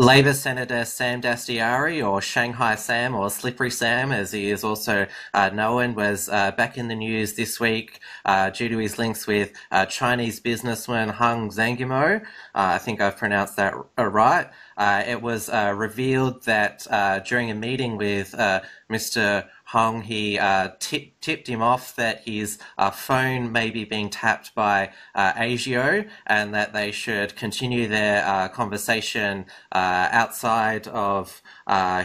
Labor Senator Sam Dastyari, or Shanghai Sam, or Slippery Sam, as he is also known, was back in the news this week due to his links with Chinese businessman Huang Xiangmo. I think I've pronounced that right. It was revealed that during a meeting with Mr. Huang, he tipped him off that his phone may be being tapped by ASIO, and that they should continue their conversation outside of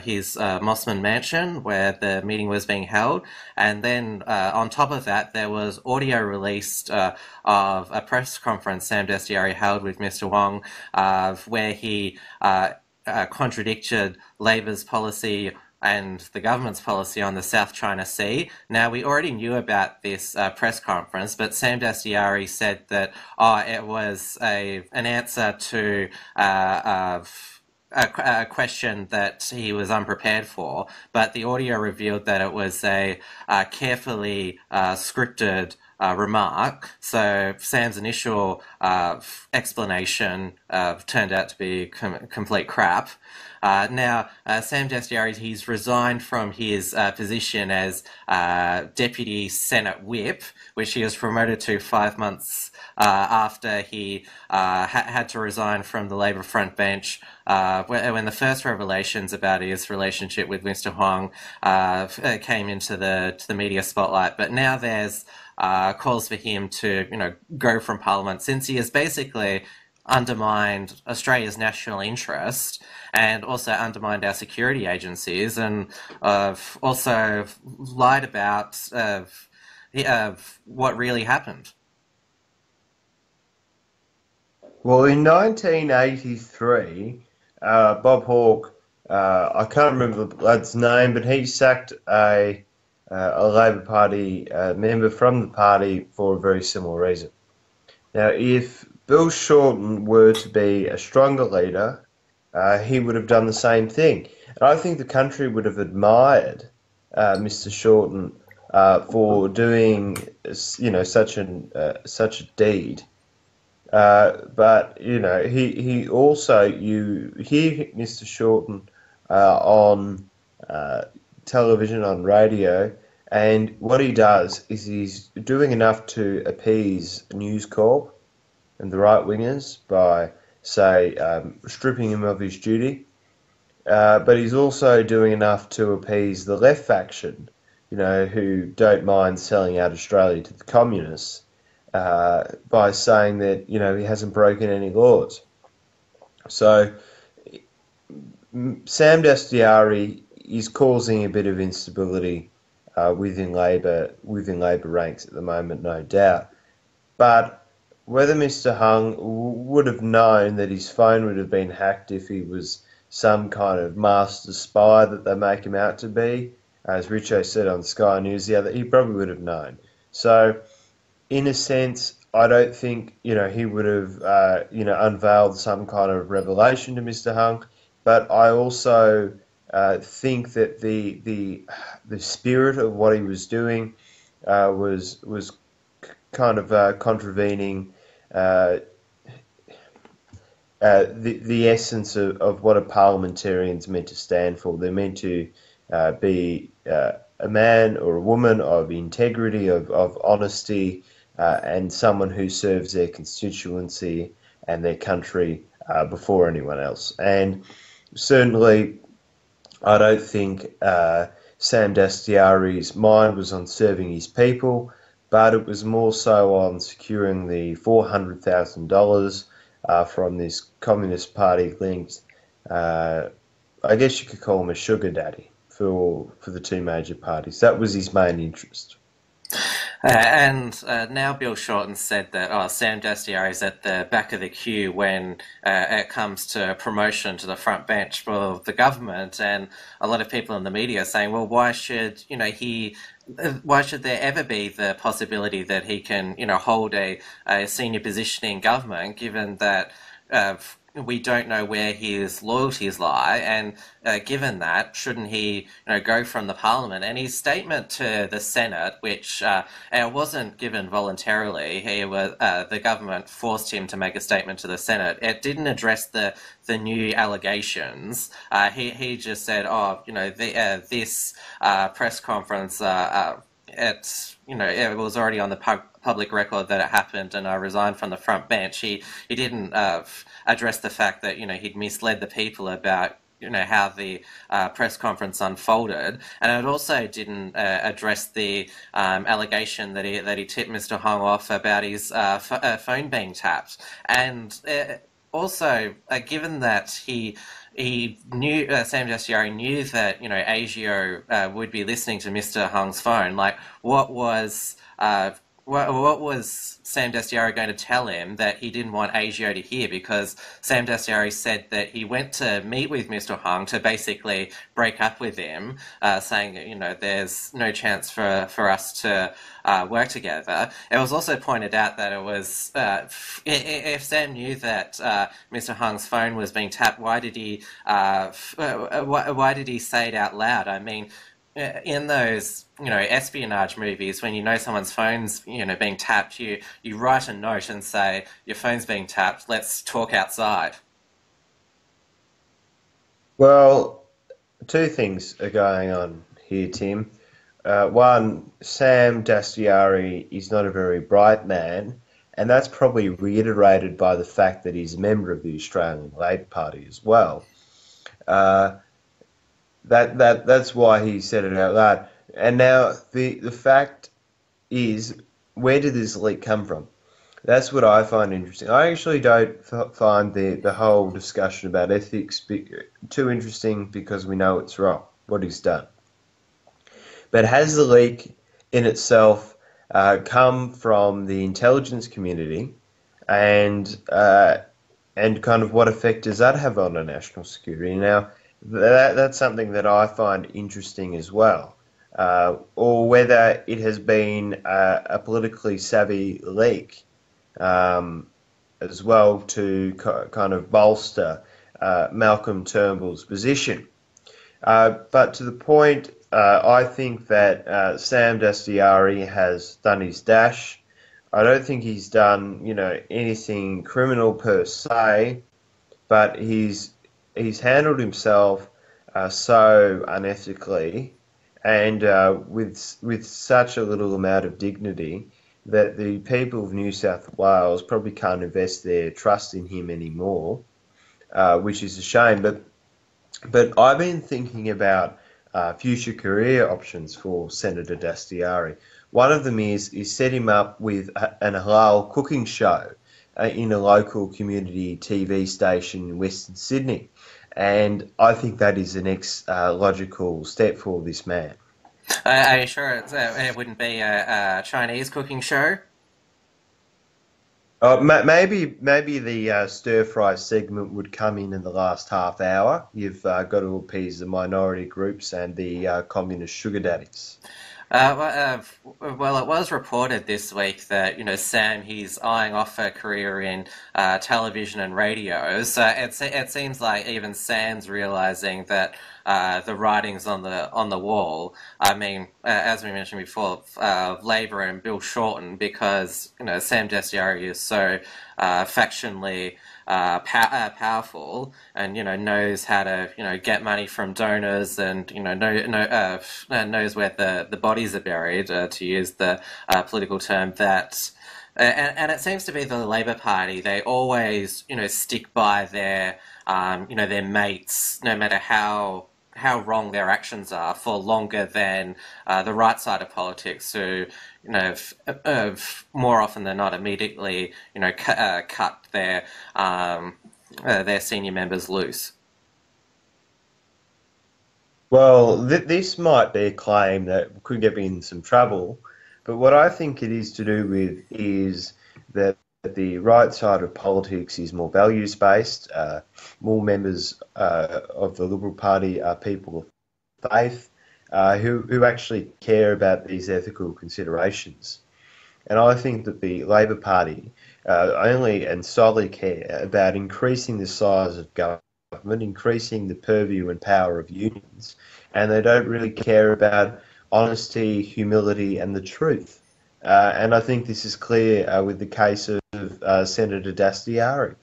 his Mossman mansion where the meeting was being held. And then on top of that, there was audio released of a press conference Sam Dastyari held with Mr. Huang, where he contradicted Labor's policy and the government's policy on the South China Sea. Now, we already knew about this press conference, but Sam Dastyari said that it was an answer to a question that he was unprepared for, but the audio revealed that it was a carefully scripted remark. So Sam's initial explanation turned out to be complete crap. Now, Sam Dastyari, he's resigned from his position as Deputy Senate Whip, which he was promoted to 5 months after he had to resign from the Labour front bench when the first revelations about his relationship with Mr. Huang came into the media spotlight. But now there's calls for him to, go from Parliament, since he has basically undermined Australia's national interest and also undermined our security agencies, and also lied about what really happened. Well, in 1983, Bob Hawke, I can't remember the lad's name, but he sacked a Labor Party member from the party for a very similar reason. Now, if Bill Shorten were to be a stronger leader, he would have done the same thing. And I think the country would have admired Mr. Shorten for doing, such a deed. But he also, you hear Mr. Shorten on television, on radio. And what he does is he's doing enough to appease News Corp and the right-wingers by, say, stripping him of his duty. But he's also doing enough to appease the left faction, who don't mind selling out Australia to the communists by saying that, he hasn't broken any laws. So Sam Dastyari is causing a bit of instability within Labor ranks at the moment, no doubt. But whether Mr. Huang would have known that his phone would have been hacked if he was some kind of master spy that they make him out to be, as Richo said on Sky News the other, he probably would have known. So, in a sense, I don't think he would have unveiled some kind of revelation to Mr. Huang, but I also think that the spirit of what he was doing was kind of contravening the essence of what a parliamentarian's meant to stand for. They're meant to be a man or a woman of integrity, of honesty, and someone who serves their constituency and their country before anyone else. And certainly, I don't think Sam Dastyari's mind was on serving his people, but it was more so on securing the $400,000 from this Communist Party linked, I guess you could call him a sugar daddy for the two major parties. That was his main interest. And now Bill Shorten said that Sam Dastyari is at the back of the queue when it comes to promotion to the front bench for the government, and a lot of people in the media are saying, well, why should why should there ever be the possibility that he can hold a senior position in government, given that we don't know where his loyalties lie, and given that, shouldn't he go from the parliament? And his statement to the Senate, which wasn't given voluntarily, he was the government forced him to make a statement to the Senate. It didn't address the new allegations. He just said, oh, this press conference, it's it was already on the public record that it happened, and I resigned from the front bench. He didn't address the fact that he'd misled the people about how the press conference unfolded, and it also didn't address the allegation that he tipped Mr. Huang off about his phone being tapped. And also, given that he knew, Sam Dastyari knew that ASIO would be listening to Mr. Huang's phone, like, what was Sam Dastyari going to tell him that he didn't want ASIO to hear? Because Sam Dastyari said that he went to meet with Mr. Huang to basically break up with him, saying, there's no chance for us to work together. It was also pointed out that it was, if Sam knew that Mr. Huang's phone was being tapped, why did he say it out loud? I mean, in those espionage movies, when someone's phone's being tapped, you write a note and say, your phone's being tapped, let's talk outside. Well, two things are going on here, Tim. One, Sam Dastyari is not a very bright man, and that's probably reiterated by the fact that he's a member of the Australian Labor Party as well. That's why he said it out loud. And now the fact is, where did this leak come from? That's what I find interesting. I actually don't find the whole discussion about ethics too interesting, because we know it's wrong, what he's done. But has the leak in itself come from the intelligence community, and kind of what effect does that have on our national security? Now, that's something that I find interesting as well, or whether it has been a politically savvy leak as well, to kind of bolster Malcolm Turnbull's position. But to the point, I think that Sam Dastyari has done his dash. I don't think he's done anything criminal per se, but he's handled himself so unethically and with such a little amount of dignity that the people of New South Wales probably can't invest their trust in him anymore, which is a shame. But I've been thinking about future career options for Senator Dastyari. One of them is set him up with an halal cooking show in a local community TV station in Western Sydney. And I think that is the next logical step for this man. Are you sure it wouldn't be a Chinese cooking show? Maybe the stir-fry segment would come in the last half hour. You've got to appease the minority groups and the communist sugar daddies. Well, it was reported this week that, Sam, he's eyeing off a career in television and radio. So it seems like even Sam's realising that the writing's on the wall. I mean, as we mentioned before, Labor and Bill Shorten, because, Sam Dastyari is so factionally powerful, and knows how to get money from donors, and knows where the bodies are buried, to use the political term. That and it seems to be the Labor Party. They always stick by their their mates, no matter how wrong their actions are, for longer than the right side of politics, who more often than not immediately cut their senior members loose. Well, this might be a claim that could get me in some trouble, but what I think it is to do with is that the right side of politics is more values-based. More members of the Liberal Party are people of faith who actually care about these ethical considerations. And I think that the Labor Party only and solely care about increasing the size of government, increasing the purview and power of unions, and they don't really care about honesty, humility, and the truth. And I think this is clear with the case of Senator Dastyari.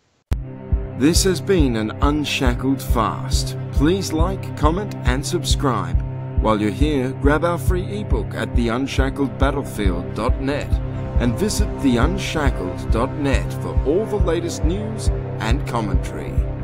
This has been an Unshackled Fast. Please like, comment, and subscribe. While you're here, grab our free ebook at theunshackledbattlefield.net and visit theunsshackled.net for all the latest news and commentary.